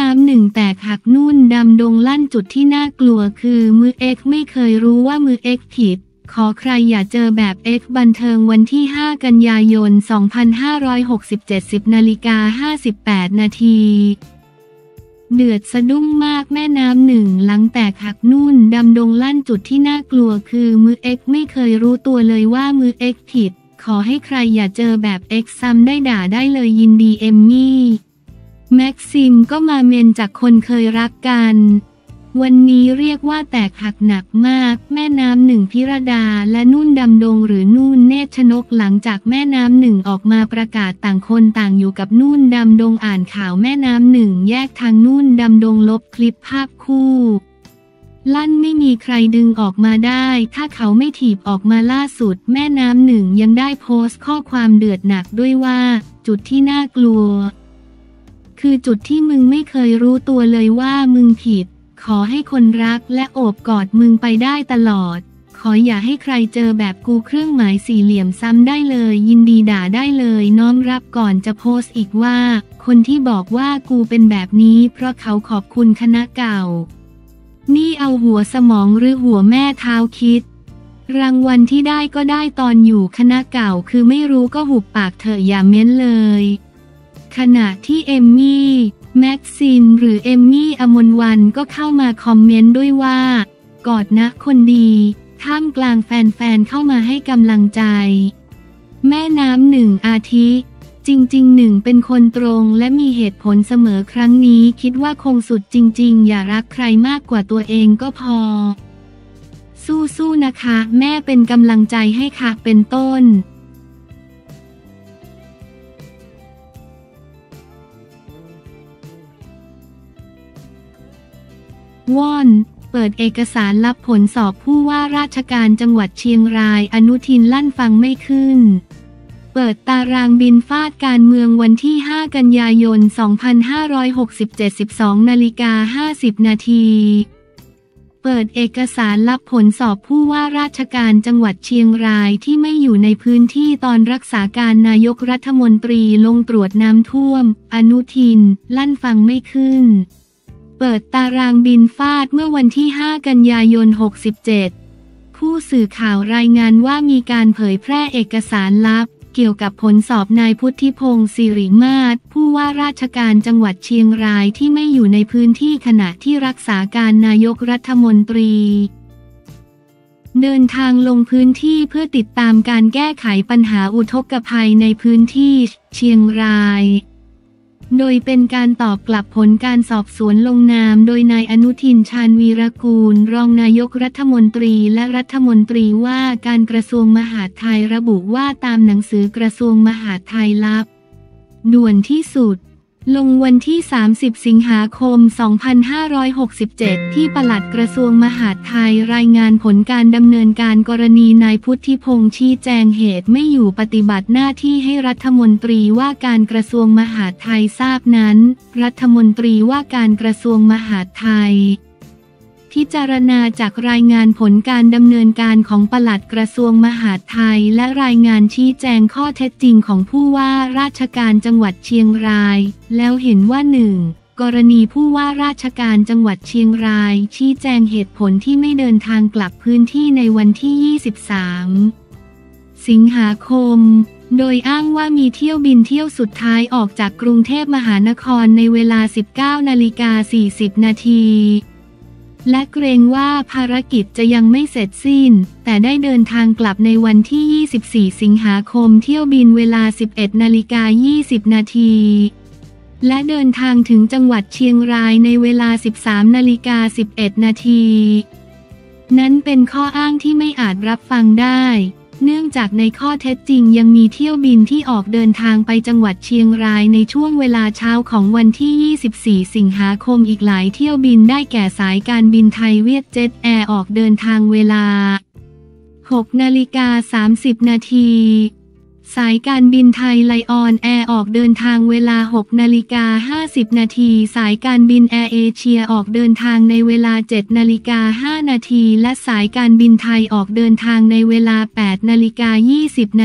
น้ำหนึ่งแตกหักนุ่นดำดงลั่นจุดที่น่ากลัวคือมือเอ็กไม่เคยรู้ว่ามือเอ็กผิดขอใครอย่าเจอแบบเอ็กบันเทิงวันที่5 กันยายน 2567 10:58 น.เดือดสะดุ้งมากแม่น้ำหนึ่งหลังแตกหักนุ่นดำดงลั่นจุดที่น่ากลัวคือมือเอ็กไม่เคยรู้ตัวเลยว่ามือเอ็กผิดขอให้ใครอย่าเจอแบบเอ็กซ้ำได้ด่าได้เลยยินดีเอมมี่แม็กซิมก็มาเมนจากคนเคยรักกันวันนี้เรียกว่าแตกหักหนักมากแม่น้ำหนึ่งพิรดาและนุ่นดำดงหรือนุ่นเนตรชนกหลังจากแม่น้ำหนึ่งออกมาประกาศต่างคนต่างอยู่กับนุ่นดำดงอ่านข่าวแม่น้ำหนึ่งแยกทางนุ่นดำดงลบคลิปภาพคู่ลั่นไม่มีใครดึงออกมาได้ถ้าเขาไม่ถีบออกมาล่าสุดแม่น้ำหนึ่งยังได้โพสต์ข้อความเดือดหนักด้วยว่าจุดที่น่ากลัวคือจุดที่มึงไม่เคยรู้ตัวเลยว่ามึงผิดขอให้คนรักและโอบกอดมึงไปได้ตลอดขออย่าให้ใครเจอแบบกูเครื่องหมายสี่เหลี่ยมซ้ำได้เลยยินดีด่าได้เลยน้อมรับก่อนจะโพสต์อีกว่าคนที่บอกว่ากูเป็นแบบนี้เพราะเขาขอบคุณคณะเก่านี่เอาหัวสมองหรือหัวแม่เท้าคิดรางวัลที่ได้ก็ได้ตอนอยู่คณะเก่าคือไม่รู้ก็หุบปากเถอะอย่าเม้นเลยขณะที่เอมมี่แม็กซิมหรือเอมมี่อมรวรรณก็เข้ามาคอมเมนต์ด้วยว่ากอดนะคนดีท่ามกลางแฟนๆเข้ามาให้กำลังใจแม่น้ำหนึ่งอาทิจริงๆหนึ่งเป็นคนตรงและมีเหตุผลเสมอครั้งนี้คิดว่าคงสุดจริงๆอย่ารักใครมากกว่าตัวเองก็พอสู้ๆนะคะแม่เป็นกำลังใจให้ค่ะเป็นต้นว่อนเปิดเอกสารลับผลสอบผู้ว่าราชการจังหวัดเชียงรายอนุทินลั่นฟังไม่ขึ้นเปิดตารางบินฟาดการเมืองวันที่5 กันยายน 2567 12:50 น.เปิดเอกสารลับผลสอบผู้ว่าราชการจังหวัดเชียงรายที่ไม่อยู่ในพื้นที่ตอนรักษาการนายกรัฐมนตรีลงตรวจน้ำท่วมอนุทินลั่นฟังไม่ขึ้นเปิดตารางบินฟาดเมื่อวันที่ 5 กันยายน 67ผู้สื่อข่าวรายงานว่ามีการเผยแพร่เอกสารลับเกี่ยวกับผลสอบนายพุทธิพงษ์สิริมาศผู้ว่าราชการจังหวัดเชียงรายที่ไม่อยู่ในพื้นที่ขณะที่รักษาการนายกรัฐมนตรีเดินทางลงพื้นที่เพื่อติดตามการแก้ไขปัญหาอุทกภัยในพื้นที่เชียงรายโดยเป็นการตอบกลับผลการสอบสวนลงนามโดยนายอนุทินชาญวีรกูลรองนายกรัฐมนตรีและรัฐมนตรีว่าการกระทรวงมหาดไทยระบุว่าตามหนังสือกระทรวงมหาดไทยลับด่วนที่สุดลงวันที่30 สิงหาคม 2567ที่ปลัดกระทรวงมหาดไทยรายงานผลการดำเนินการกรณีนายพุทธิพงษ์ชี้แจงเหตุไม่อยู่ปฏิบัติหน้าที่ให้รัฐมนตรีว่าการกระทรวงมหาดไทยทราบนั้นรัฐมนตรีว่าการกระทรวงมหาดไทยพิจารณาจากรายงานผลการดำเนินการของปลัดกระทรวงมหาดไทยและรายงานชี้แจงข้อเท็จจริงของผู้ว่าราชการจังหวัดเชียงรายแล้วเห็นว่า 1. กรณีผู้ว่าราชการจังหวัดเชียงรายชี้แจงเหตุผลที่ไม่เดินทางกลับพื้นที่ในวันที่23 สิงหาคมโดยอ้างว่ามีเที่ยวบินเที่ยวสุดท้ายออกจากกรุงเทพมหานครในเวลา 19:40 น.และเกรงว่าภารกิจจะยังไม่เสร็จสิ้นแต่ได้เดินทางกลับในวันที่24 สิงหาคมเที่ยวบินเวลา 11:20 น.และเดินทางถึงจังหวัดเชียงรายในเวลา 13:11 น.นั้นเป็นข้ออ้างที่ไม่อาจรับฟังได้เนื่องจากในข้อเท็จจริงยังมีเที่ยวบินที่ออกเดินทางไปจังหวัดเชียงรายในช่วงเวลาเช้าของวันที่24 สิงหาคมอีกหลายเที่ยวบินได้แก่สายการบินไทยเวียดเจ็ตแอร์ออกเดินทางเวลา 6:30 น.สายการบินไทยไลออนแอร์ออกเดินทางเวลา 6:50 น.สายการบินแอร์เอเชียออกเดินทางในเวลา 7:05 น.และสายการบินไทยออกเดินทางในเวลา 8:20 น.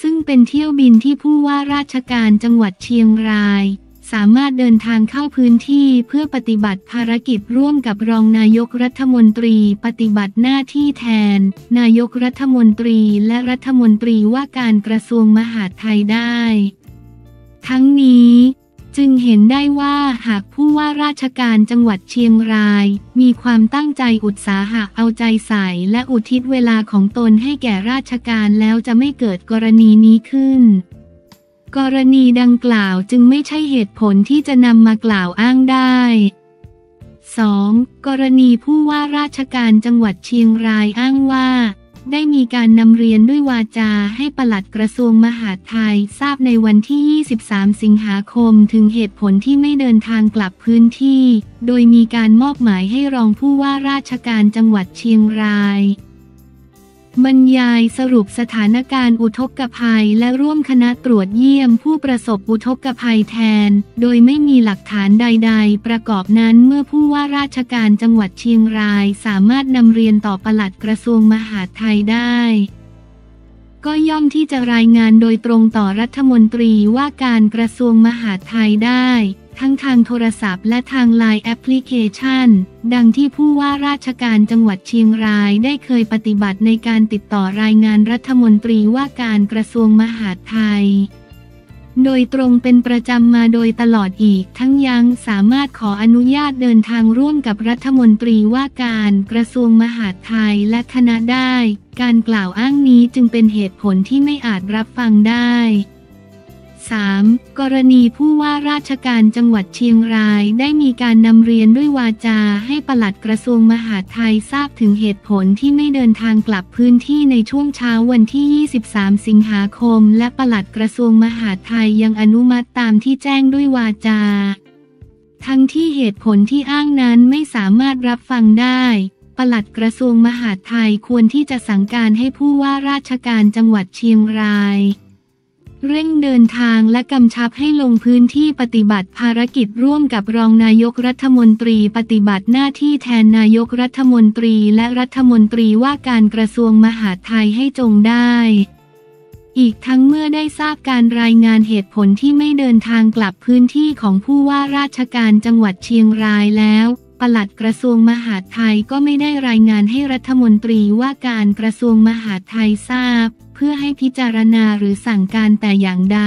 ซึ่งเป็นเที่ยวบินที่ผู้ว่าราชการจังหวัดเชียงรายส สามารถเดินทางเข้าพื้นที่เพื่อปฏิบัติภารกิจร่วมกับรองนายกรัฐมนตรีปฏิบัติหน้าที่แทนนายกรัฐมนตรีและรัฐมนตรีว่าการกระทรวงมหาดไทยได้ทั้งนี้จึงเห็นได้ว่าหากผู้ว่าราชการจังหวัดเชียงรายมีความตั้งใจอุตสาหะเอาใจใส่และอุทิศเวลาของตนให้แก่ราชการแล้วจะไม่เกิดกรณีนี้ขึ้นกรณีดังกล่าวจึงไม่ใช่เหตุผลที่จะนำมากล่าวอ้างได้ 2. กรณีผู้ว่าราชการจังหวัดเชียงรายอ้างว่าได้มีการนำเรียนด้วยวาจาให้ปลัดกระทรวงมหาดไทยทราบในวันที่23สิงหาคมถึงเหตุผลที่ไม่เดินทางกลับพื้นที่โดยมีการมอบหมายให้รองผู้ว่าราชการจังหวัดเชียงรายบรรยายสรุปสถานการณ์อุทกภัยและร่วมคณะตรวจเยี่ยมผู้ประสบอุทกภัยแทนโดยไม่มีหลักฐานใดๆประกอบนั้นเมื่อผู้ว่าราชการจังหวัดเชียงรายสามารถนำเรียนต่อปลัดกระทรวงมหาดไทยได้ก็ย่อมที่จะรายงานโดยตรงต่อรัฐมนตรีว่าการกระทรวงมหาดไทยได้ทั้งทางโทรศัพท์และทาง LINE แอปพลิเคชันดังที่ผู้ว่าราชการจังหวัดเชียงรายได้เคยปฏิบัติในการติดต่อรายงานรัฐมนตรีว่าการกระทรวงมหาดไทยโดยตรงเป็นประจำมาโดยตลอดอีกทั้งยังสามารถขออนุญาตเดินทางร่วมกับรัฐมนตรีว่าการกระทรวงมหาดไทยและคณะได้การกล่าวอ้างนี้จึงเป็นเหตุผลที่ไม่อาจรับฟังได้ 3. กรณีผู้ว่าราชการจังหวัดเชียงรายได้มีการนำเรียนด้วยวาจาให้ปลัดกระทรวงมหาดไทยทราบถึงเหตุผลที่ไม่เดินทางกลับพื้นที่ในช่วงเช้าวันที่23สิงหาคมและปลัดกระทรวงมหาดไทยยังอนุมัติตามที่แจ้งด้วยวาจาทั้งที่เหตุผลที่อ้างนั้นไม่สามารถรับฟังได้ปลัดกระทรวงมหาดไทยควรที่จะสั่งการให้ผู้ว่าราชการจังหวัดเชียงรายเร่งเดินทางและกำชับให้ลงพื้นที่ปฏิบัติภารกิจร่วมกับรองนายกรัฐมนตรีปฏิบัติหน้าที่แทนนายกรัฐมนตรีและรัฐมนตรีว่าการกระทรวงมหาดไทยให้จงได้อีกทั้งเมื่อได้ทราบการรายงานเหตุผลที่ไม่เดินทางกลับพื้นที่ของผู้ว่าราชการจังหวัดเชียงรายแล้วปลัดกระทรวงมหาดไทยก็ไม่ได้รายงานให้รัฐมนตรีว่าการกระทรวงมหาดไทยทราบเพื่อให้พิจารณาหรือสั่งการแต่อย่างใด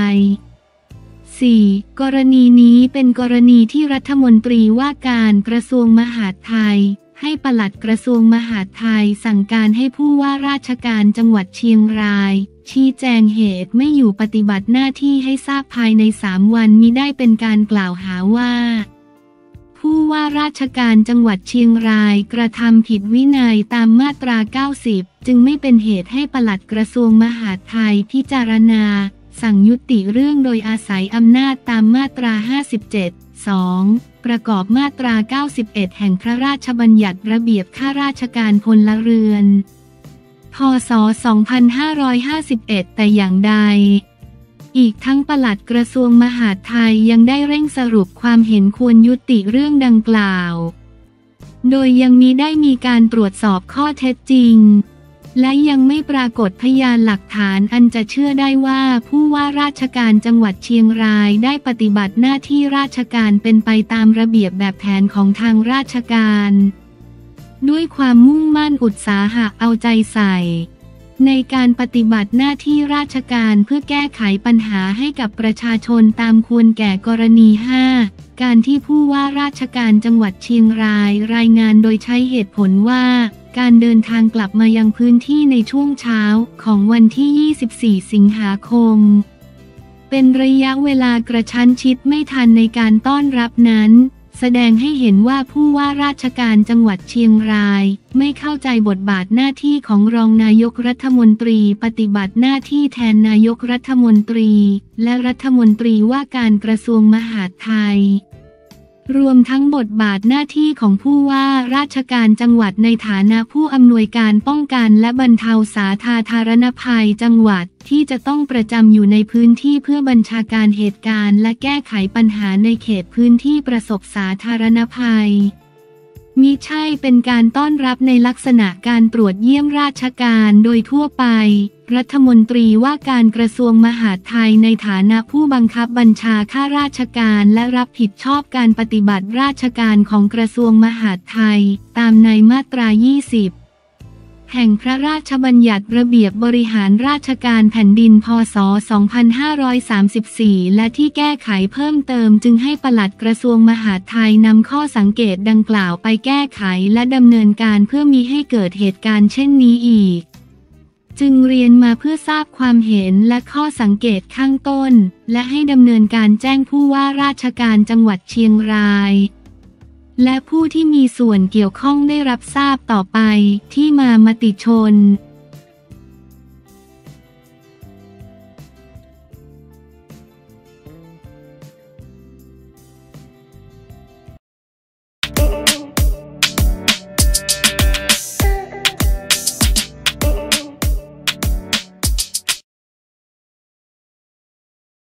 4. กรณีนี้เป็นกรณีที่รัฐมนตรีว่าการกระทรวงมหาดไทยให้ปลัดกระทรวงมหาดไทยสั่งการให้ผู้ว่าราชการจังหวัดเชียงรายชี้แจงเหตุไม่อยู่ปฏิบัติหน้าที่ให้ทราบภายใน3วันมิได้เป็นการกล่าวหาว่าผู้ว่าราชการจังหวัดเชียงรายกระทำผิดวินัยตามมาตรา90จึงไม่เป็นเหตุให้ปลัดกระทรวงมหาดไทยพิจารณาสั่งยุติเรื่องโดยอาศัยอำนาจตามมาตรา57(2) ประกอบมาตรา91แห่งพระราชบัญญัติระเบียบข้าราชการพลเรือนพ.ศ. 2551แต่อย่างใดอีกทั้งปลัดกระทรวงมหาดไทยยังได้เร่งสรุปความเห็นควรยุติเรื่องดังกล่าวโดยยังมิได้มีการตรวจสอบข้อเท็จจริงและยังไม่ปรากฏพยานหลักฐานอันจะเชื่อได้ว่าผู้ว่าราชการจังหวัดเชียงรายได้ปฏิบัติหน้าที่ราชการเป็นไปตามระเบียบแบบแผนของทางราชการด้วยความมุ่งมั่นอุตสาหะเอาใจใส่ในการปฏิบัติหน้าที่ราชการเพื่อแก้ไขปัญหาให้กับประชาชนตามควรแก่กรณี 5 การที่ผู้ว่าราชการจังหวัดเชียงรายรายงานโดยใช้เหตุผลว่าการเดินทางกลับมายังพื้นที่ในช่วงเช้าของวันที่24สิงหาคมเป็นระยะเวลากระชั้นชิดไม่ทันในการต้อนรับนั้นแสดงให้เห็นว่าผู้ว่าราชการจังหวัดเชียงรายไม่เข้าใจบทบาทหน้าที่ของรองนายกรัฐมนตรีปฏิบัติหน้าที่แทนนายกรัฐมนตรีและรัฐมนตรีว่าการกระทรวงมหาดไทยรวมทั้งบทบาทหน้าที่ของผู้ว่าราชการจังหวัดในฐานะผู้อำนวยการป้องกันและบรรเทาสาธารณภัยจังหวัดที่จะต้องประจำอยู่ในพื้นที่เพื่อบัญชาการเหตุการณ์และแก้ไขปัญหาในเขตพื้นที่ประสบสาธารณภัย มิใช่เป็นการต้อนรับในลักษณะการตรวจเยี่ยมราชการโดยทั่วไปรัฐมนตรีว่าการกระทรวงมหาดไทยในฐานะผู้บังคับบัญชาข้าราชการและรับผิดชอบการปฏิบัติราชการของกระทรวงมหาดไทยตามในมาตรา 20 แห่งพระราชบัญญัติระเบียบบริหารราชการแผ่นดินพ.ศ. 2534 และที่แก้ไขเพิ่มเติมจึงให้ปลัดกระทรวงมหาดไทยนำข้อสังเกตดังกล่าวไปแก้ไขและดำเนินการเพื่อมิให้เกิดเหตุการณ์เช่นนี้อีกจึงเรียนมาเพื่อทราบความเห็นและข้อสังเกตข้างต้นและให้ดำเนินการแจ้งผู้ว่าราชการจังหวัดเชียงรายและผู้ที่มีส่วนเกี่ยวข้องได้รับทราบต่อไปที่มามติชน